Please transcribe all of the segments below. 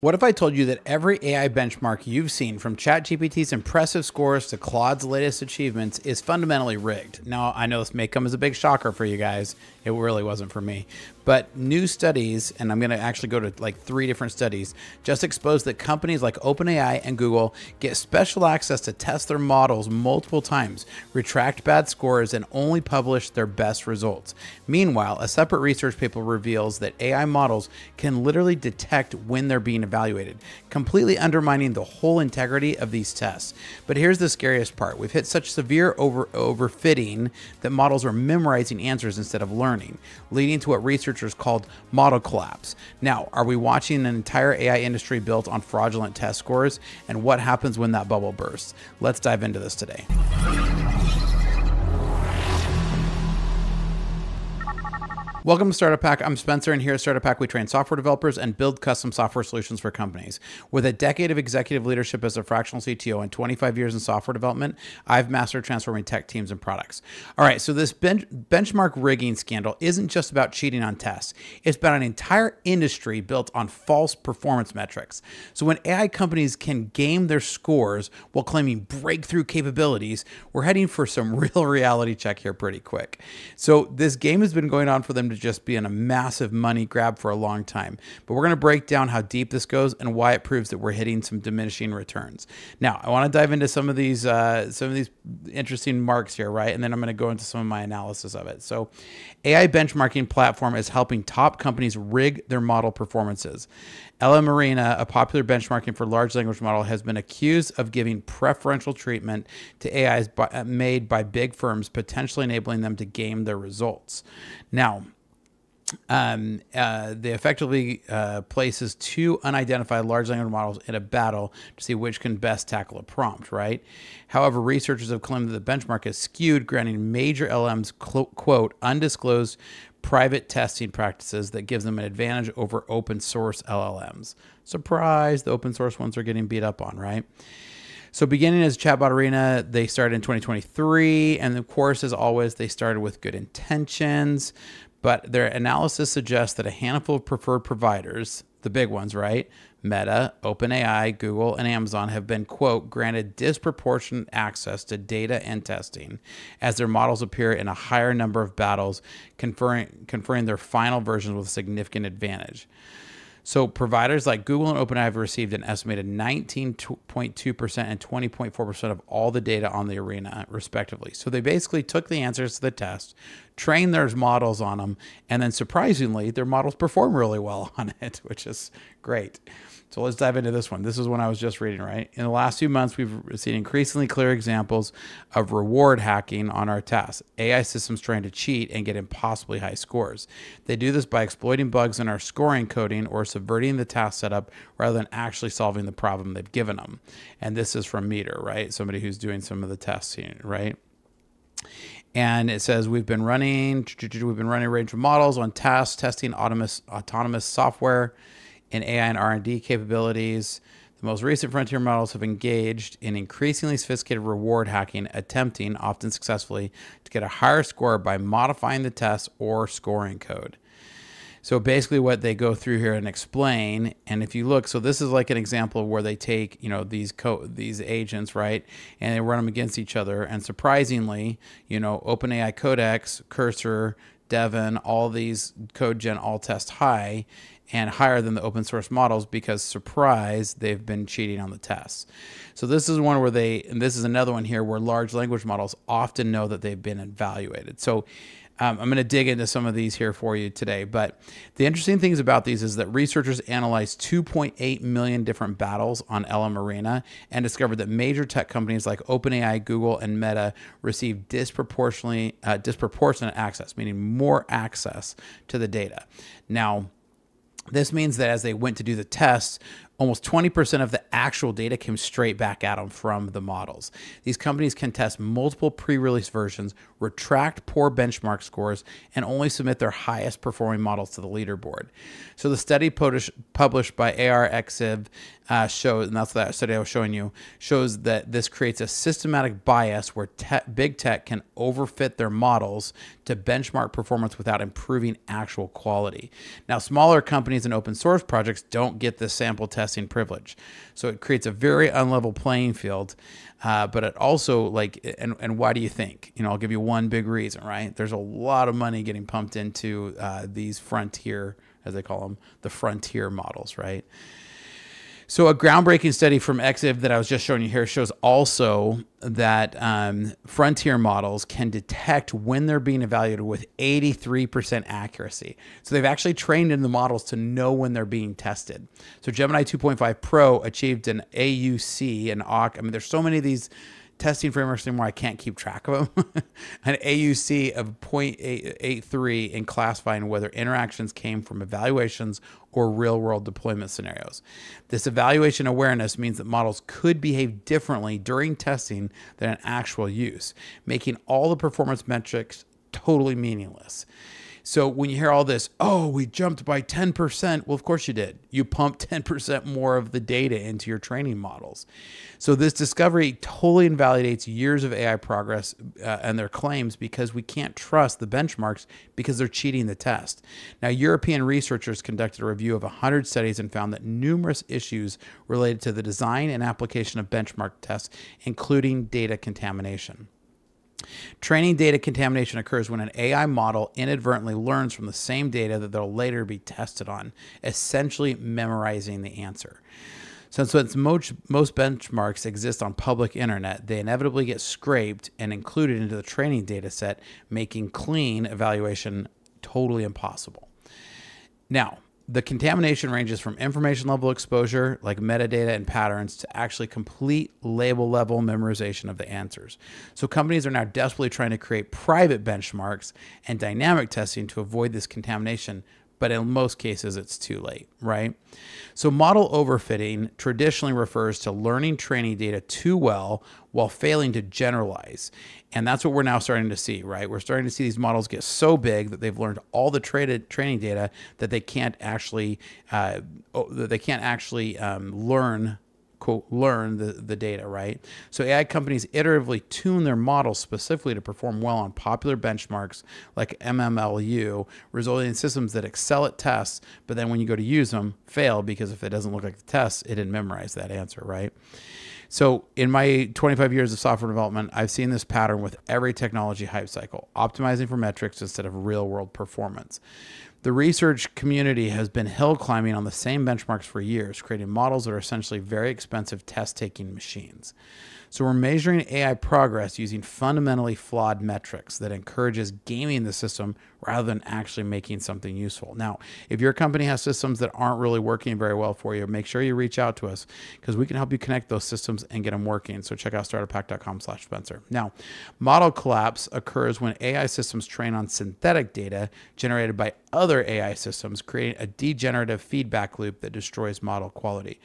What if I told you that every AI benchmark you've seen, from ChatGPT's impressive scores to Claude's latest achievements, is fundamentally rigged? Now, I know this may come as a big shocker for you guys. It really wasn't for me. But new studies, and I'm going to actually go to like 3 different studies, just expose that companies like OpenAI and Google get special access to test their models multiple times, retract bad scores, and only publish their best results. Meanwhile, a separate research paper reveals that AI models can literally detect when they're being evaluated, completely undermining the whole integrity of these tests. But here's the scariest part. We've hit such severe overfitting that models are memorizing answers instead of learning, leading to what researchers called model collapse. Now, are we watching an entire AI industry built on fraudulent test scores? And what happens when that bubble bursts? Let's dive into this today. Welcome to Startup Hack. I'm Spencer, and here at Startup Hack, we train software developers and build custom software solutions for companies. With a decade of executive leadership as a fractional CTO and 25 years in software development, I've mastered transforming tech teams and products. All right, so this benchmark rigging scandal isn't just about cheating on tests. It's about an entire industry built on false performance metrics. So when AI companies can game their scores while claiming breakthrough capabilities, we're heading for some real reality check here pretty quick. So this game has been going on for them to just be in a massive money grab for a long time. But we're going to break down how deep this goes and why it proves that we're hitting some diminishing returns. Now, I want to dive into some of these interesting marks here, right? And then I'm going to go into some of my analysis of it. So, AI benchmarking platform is helping top companies rig their model performances. LM Arena, a popular benchmarking for large language model, has been accused of giving preferential treatment to AIs made by big firms, potentially enabling them to game their results. Now, they effectively places 2 unidentified large language models in a battle to see which can best tackle a prompt, right? However, researchers have claimed that the benchmark is skewed, granting major LMs, quote, undisclosed private testing practices that gives them an advantage over open source LLMs. Surprise, the open source ones are getting beat up on, right? So beginning as Chatbot Arena, they started in 2023. And of course, as always, they started with good intentions. But their analysis suggests that a handful of preferred providers, the big ones, right? Meta, OpenAI, Google, and Amazon have been, quote, granted disproportionate access to data and testing as their models appear in a higher number of battles, conferring their final versions with significant advantage. So providers like Google and OpenAI have received an estimated 19.2% and 20.4% of all the data on the arena, respectively. So they basically took the answers to the test, trained their models on them, and then surprisingly, their models perform really well on it, which is great. So let's dive into this one. This is one I was just reading, right? In the last few months, we've seen increasingly clear examples of reward hacking on our tasks. AI systems trying to cheat and get impossibly high scores. They do this by exploiting bugs in our scoring coding or subverting the task setup rather than actually solving the problem they've given them. And this is from Meter, right? Somebody who's doing some of the testing, right? And it says, we've been running a range of models on tasks, testing autonomous software, in AI and R&D capabilities. The most recent frontier models have engaged in increasingly sophisticated reward hacking, attempting, often successfully, to get a higher score by modifying the test or scoring code. So basically what they go through here and explain, and if you look, so this is like an example where they take, you know, these agents, right, and they run them against each other. And surprisingly, you know, OpenAI Codex, Cursor, Devin, all these code gen all test high and higher than the open source models because, surprise, they've been cheating on the tests. So this is one where they, and this is another one here where large language models often know that they've been evaluated. So I'm going to dig into some of these here for you today. But the interesting things about these is that researchers analyzed 2.8 million different battles on LM Arena and discovered that major tech companies like OpenAI, Google, and Meta received disproportionate access, meaning more access to the data. Now, this means that as they went to do the tests, almost 20% of the actual data came straight back at them from the models. These companies can test multiple pre-release versions, retract poor benchmark scores, and only submit their highest performing models to the leaderboard. So the study published by arXiv shows, and that's that study I was showing you, shows that this creates a systematic bias where big tech can overfit their models to benchmark performance without improving actual quality. Now, smaller companies and open source projects don't get this sample test broadcasting privilege. So it creates a very unlevel playing field, but it also, like, and why do you think? You know, I'll give you one big reason, right? There's a lot of money getting pumped into these frontier, as they call them, the frontier models, right? So a groundbreaking study from arXiv that I was just showing you here shows also that frontier models can detect when they're being evaluated with 83% accuracy. So they've actually trained in the models to know when they're being tested. So Gemini 2.5 Pro achieved an AUC, an AUC. I mean, there's so many of these testing frameworks anymore, I can't keep track of them. An AUC of 0.83 in classifying whether interactions came from evaluations or real-world deployment scenarios. This evaluation awareness means that models could behave differently during testing than in actual use, making all the performance metrics totally meaningless. So when you hear all this, oh, we jumped by 10%, well, of course you did. You pumped 10% more of the data into your training models. So this discovery totally invalidates years of AI progress and their claims, because we can't trust the benchmarks because they're cheating the test. Now, European researchers conducted a review of 100 studies and found that numerous issues related to the design and application of benchmark tests, including data contamination. Training data contamination occurs when an AI model inadvertently learns from the same data that they'll later be tested on, essentially memorizing the answer. Since most benchmarks exist on public internet, they inevitably get scraped and included into the training data set, making clean evaluation totally impossible. Now, the contamination ranges from information level exposure, like metadata and patterns, to actually complete label level memorization of the answers. So companies are now desperately trying to create private benchmarks and dynamic testing to avoid this contamination, but in most cases it's too late, right? So model overfitting traditionally refers to learning training data too well while failing to generalize. And that's what we're now starting to see, right? We're starting to see these models get so big that they've learned all the training data that they can't actually learn, quote, learn the data, right? So AI companies iteratively tune their models specifically to perform well on popular benchmarks like MMLU, resulting in systems that excel at tests, but then when you go to use them, fail, because if it doesn't look like the test, it didn't memorize that answer, right? So in my 25 years of software development, I've seen this pattern with every technology hype cycle, optimizing for metrics instead of real-world performance. The research community has been hill climbing on the same benchmarks for years, creating models that are essentially very expensive test-taking machines. So we're measuring AI progress using fundamentally flawed metrics that encourages gaming the system rather than actually making something useful. Now, if your company has systems that aren't really working very well for you, make sure you reach out to us, because we can help you connect those systems and get them working. So check out startuphack.com/Spencer. Now, model collapse occurs when AI systems train on synthetic data generated by other AI systems, creating a degenerative feedback loop that destroys model quality.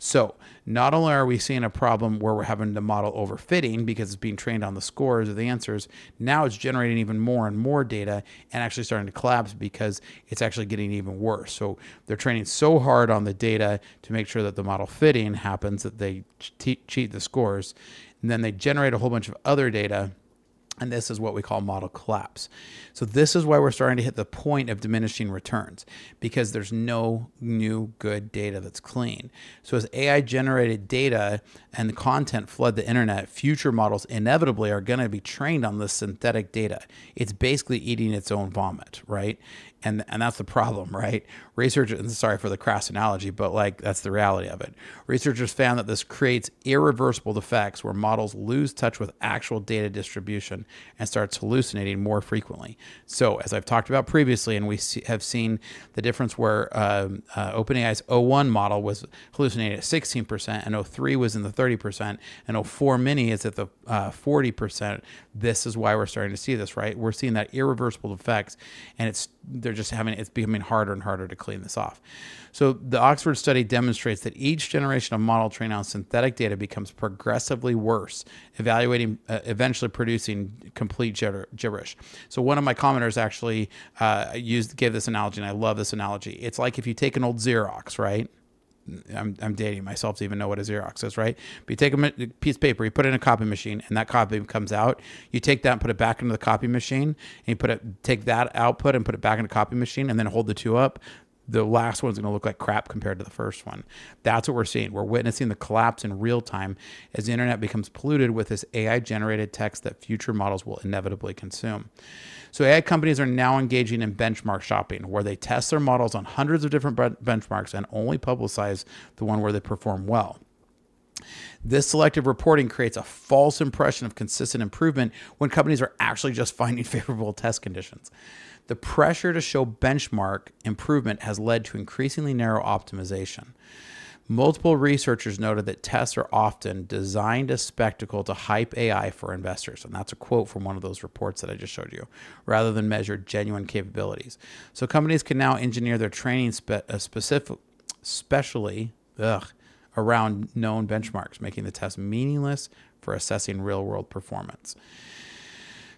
So not only are we seeing a problem where we're having to model overfitting because it's being trained on the scores or the answers, now it's generating even more and more data and actually starting to collapse because it's actually getting even worse. So they're training so hard on the data to make sure that the model fitting happens that they cheat the scores, and then they generate a whole bunch of other data. And this is what we call model collapse. So this is why we're starting to hit the point of diminishing returns, because there's no new good data that's clean. So as AI generated data and the content flood the internet, future models inevitably are going to be trained on this synthetic data. It's basically eating its own vomit, right? And that's the problem, right? Researchers, sorry for the crass analogy, but like that's the reality of it. Researchers found that this creates irreversible defects where models lose touch with actual data distribution and starts hallucinating more frequently. So as I've talked about previously, and we have seen the difference where OpenAI's O1 model was hallucinating at 16% and O3 was in the 30% and O4 mini is at the 40%. This is why we're starting to see this, right? We're seeing that irreversible defects, and it's becoming harder and harder to clean this off. So the Oxford study demonstrates that each generation of model trained on synthetic data becomes progressively worse, eventually producing complete gibberish. So one of my commenters actually gave this analogy, and I love this analogy. It's like if you take an old Xerox, right? I'm dating myself to even know what a Xerox is, right? But you take a piece of paper, you put it in a copy machine, and that copy comes out. You take that and put it back into the copy machine, and you take that output and put it back in the copy machine, and then hold the two up. the last one's going to look like crap compared to the first one. That's what we're seeing. We're witnessing the collapse in real time as the internet becomes polluted with this AI-generated text that future models will inevitably consume. So AI companies are now engaging in benchmark shopping, where they test their models on hundreds of different benchmarks and only publicize the one where they perform well. This selective reporting creates a false impression of consistent improvement when companies are actually just finding favorable test conditions. The pressure to show benchmark improvement has led to increasingly narrow optimization. Multiple researchers noted that tests are often designed as spectacle to hype AI for investors. And that's a quote from one of those reports that I just showed you, rather than measure genuine capabilities. So companies can now engineer their training specially around known benchmarks, making the test meaningless for assessing real-world performance.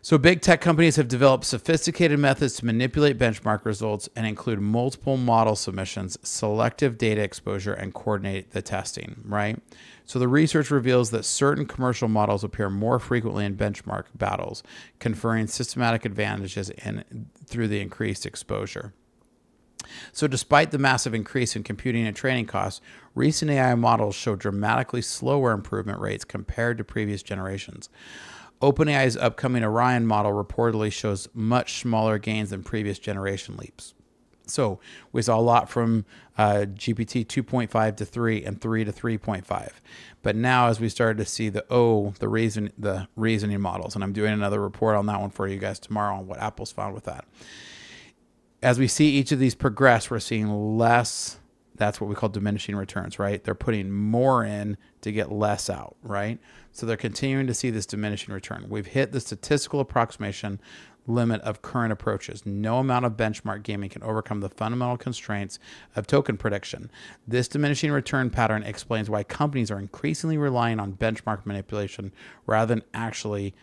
So big tech companies have developed sophisticated methods to manipulate benchmark results and include multiple model submissions, selective data exposure, and coordinate the testing, right? So the research reveals that certain commercial models appear more frequently in benchmark battles, conferring systematic advantages through the increased exposure. So despite the massive increase in computing and training costs, recent AI models show dramatically slower improvement rates compared to previous generations. OpenAI's upcoming Orion model reportedly shows much smaller gains than previous generation leaps. So we saw a lot from GPT 2.5 to 3 and 3 to 3.5. But now as we started to see the reasoning models, and I'm doing another report on that one for you guys tomorrow on what Apple's found with that. As we see each of these progress, we're seeing less, that's what we call diminishing returns, right? They're putting more in to get less out, right? So they're continuing to see this diminishing return. We've hit the statistical approximation limit of current approaches. No amount of benchmark gaming can overcome the fundamental constraints of token prediction. This diminishing return pattern explains why companies are increasingly relying on benchmark manipulation rather than actually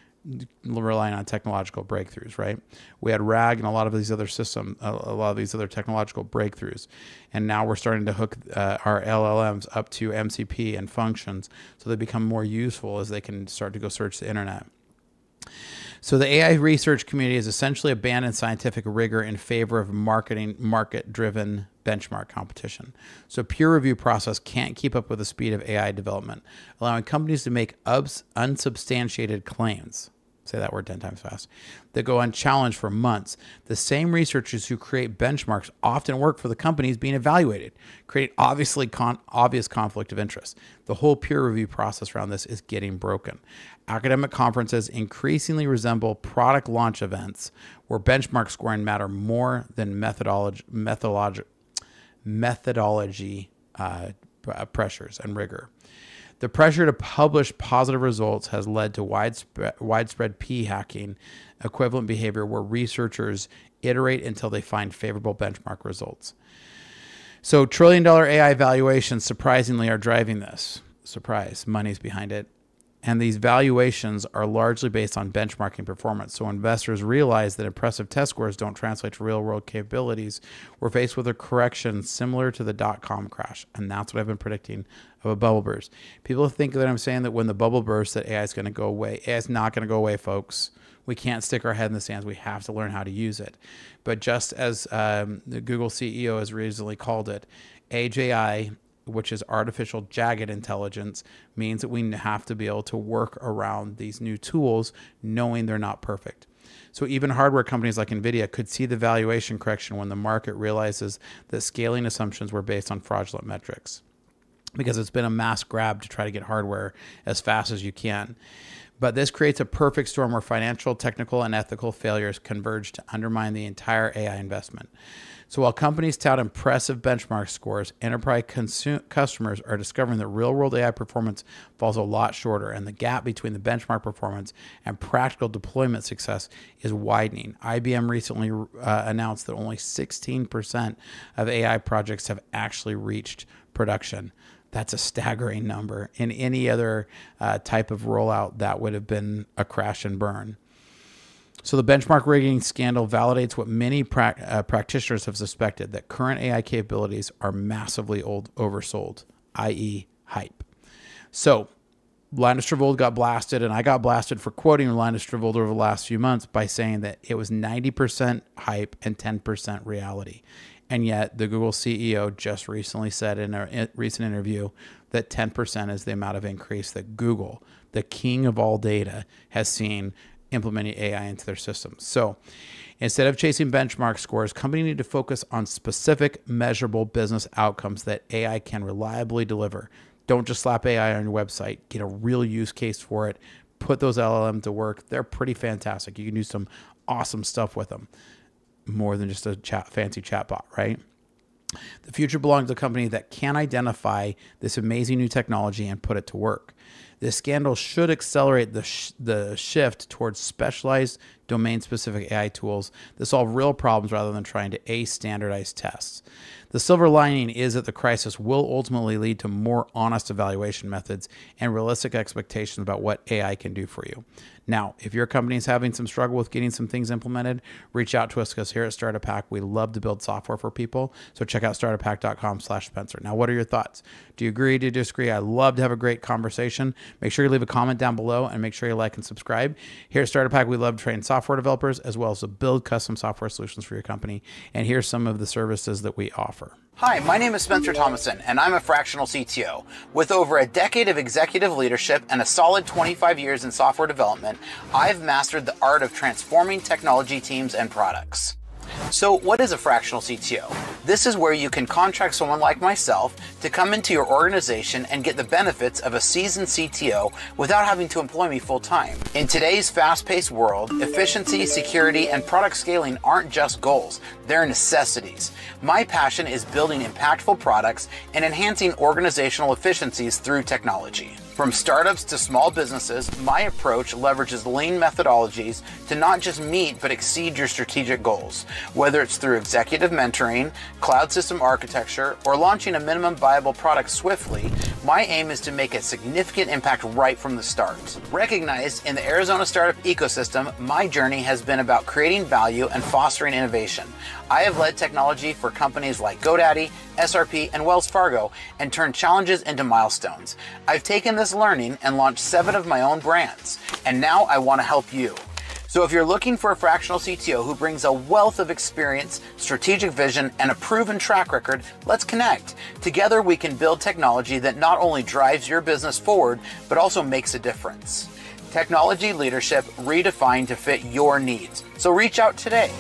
relying on technological breakthroughs, right? We had RAG and a lot of these other technological breakthroughs. And now we're starting to hook our LLMs up to MCP and functions so they become more useful as they can start to go search the internet. So the AI research community has essentially abandoned scientific rigor in favor of market-driven benchmark competition. So peer review process can't keep up with the speed of AI development, allowing companies to make unsubstantiated claims. Say that word 10 times fast, that go unchallenged for months. The same researchers who create benchmarks often work for the companies being evaluated, creating obvious conflict of interest. The whole peer review process around this is getting broken. Academic conferences increasingly resemble product launch events where benchmark scoring matter more than methodology pressures and rigor. The pressure to publish positive results has led to widespread p-hacking equivalent behavior where researchers iterate until they find favorable benchmark results. So trillion-dollar AI valuations surprisingly are driving this. Surprise, money's behind it. And these valuations are largely based on benchmarking performance. So investors realize that impressive test scores don't translate to real-world capabilities. We're faced with a correction similar to the dot-com crash. And that's what I've been predicting of a bubble burst. People think that I'm saying that when the bubble bursts that AI is going to go away. AI is not going to go away, folks. We can't stick our head in the sands. We have to learn how to use it. But just as the Google CEO has recently called it, AGI, which is artificial jagged intelligence, means that we have to be able to work around these new tools knowing they're not perfect. So even hardware companies like NVIDIA could see the valuation correction when the market realizes that scaling assumptions were based on fraudulent metrics, because it's been a mass grab to try to get hardware as fast as you can. But this creates a perfect storm where financial, technical, and ethical failures converge to undermine the entire AI investment. So while companies tout impressive benchmark scores, enterprise customers are discovering that real-world AI performance falls a lot shorter, and the gap between the benchmark performance and practical deployment success is widening. IBM recently announced that only 16% of AI projects have actually reached production. That's a staggering number. In any other type of rollout, that would have been a crash and burn. So the benchmark rigging scandal validates what many practitioners have suspected, that current AI capabilities are massively oversold, i.e. hype. So Linus Torvalds got blasted, and I got blasted for quoting Linus Torvalds over the last few months by saying that it was 90% hype and 10% reality. And yet the Google CEO just recently said in a recent interview that 10% is the amount of increase that Google, the king of all data, has seen implementing AI into their systems. So instead of chasing benchmark scores, companies need to focus on specific measurable business outcomes that AI can reliably deliver. Don't just slap AI on your website. Get a real use case for it. Put those LLM to work. They're pretty fantastic. You can do some awesome stuff with them. More than just a fancy chatbot, right? The future belongs to a company that can identify this amazing new technology and put it to work. This scandal should accelerate the shift towards specialized domain-specific AI tools that solve real problems rather than trying to ace standardized tests. The silver lining is that the crisis will ultimately lead to more honest evaluation methods and realistic expectations about what AI can do for you. Now, if your company is having some struggle with getting some things implemented, reach out to us because here at Startup Hack, we love to build software for people. So check out startuphack.com/Spencer. Now, what are your thoughts? Do you agree? Do you disagree? I'd love to have a great conversation. Make sure you leave a comment down below and make sure you like and subscribe. Here at Startup Hack, we love to train software developers as well as to build custom software solutions for your company. And here's some of the services that we offer. Hi, my name is Spencer Thomason, and I'm a fractional CTO. With over a decade of executive leadership and a solid 25 years in software development, I've mastered the art of transforming technology teams and products. So what is a fractional CTO? This is where you can contract someone like myself to come into your organization and get the benefits of a seasoned CTO without having to employ me full time. In today's fast-paced world, efficiency, security, and product scaling aren't just goals, they're necessities. My passion is building impactful products and enhancing organizational efficiencies through technology. From startups to small businesses, my approach leverages lean methodologies to not just meet but exceed your strategic goals, whether it's through executive mentoring, cloud system architecture, or launching a minimum viable product swiftly. My aim is to make a significant impact right from the start. Recognized in the Arizona startup ecosystem, my journey has been about creating value and fostering innovation. I have led technology for companies like GoDaddy, SRP, and Wells Fargo and turned challenges into milestones. I've taken this learning and launched 7 of my own brands, and now I want to help you. So if you're looking for a fractional CTO who brings a wealth of experience, strategic vision, and a proven track record, let's connect. Together we can build technology that not only drives your business forward, but also makes a difference. Technology leadership redefined to fit your needs. So reach out today.